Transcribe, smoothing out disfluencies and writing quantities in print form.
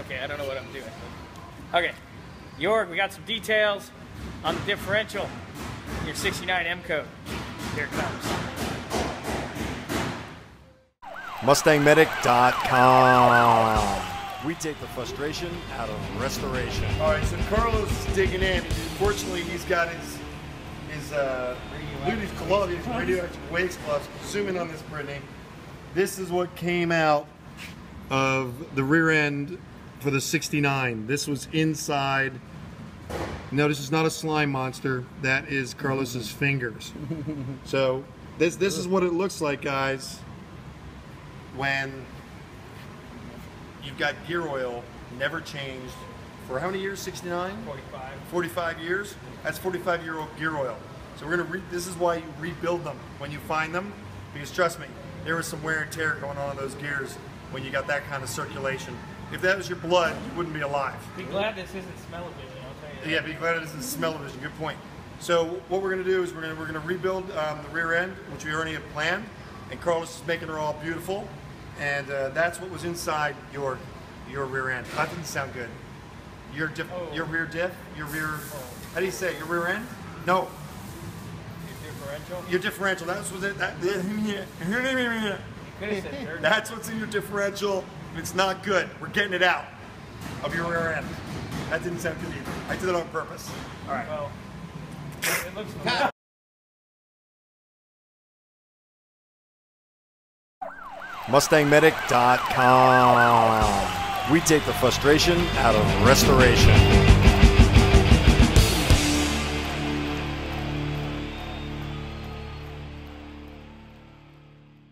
Okay, I don't know what I'm doing. Okay, Jorg, we got some details on the differential. Your 69 M Code. Here it comes. Mustangmedic.com. We take the frustration out of restoration. All right, so Carlos is digging in. Unfortunately, he's got his gloves, his radioactive waste gloves. Zooming on this, Brittany. This is what came out of the rear end for the 69. This was inside. Notice it's not a slime monster. That is Carlos's fingers. So this is what it looks like, guys, when you've got gear oil, never changed, for how many years, 69? 45. 45 years? That's 45-year-old gear oil. So we're gonna, this is why you rebuild them when you find them, because trust me, there was some wear and tear going on in those gears when you got that kind of circulation. If that was your blood, you wouldn't be alive. Be glad this isn't smell-o-vision, I'll tell you that. Yeah, be glad it isn't smell-o-vision, good point. So what we're gonna do is we're gonna rebuild the rear end, which we already had planned, and Carlos is making her all beautiful. And that's what was inside your rear end. That didn't sound good. Your diff, oh. Your rear diff, your rear. Oh. How do you say it? Your rear end? No. Your differential. Your differential. That's what it. That, yeah. That's what's in your differential. It's not good. We're getting it out of your rear end. That didn't sound good either. I did it on purpose. All right. Well, it looks good. Mustangmedic.com. We take the frustration out of restoration.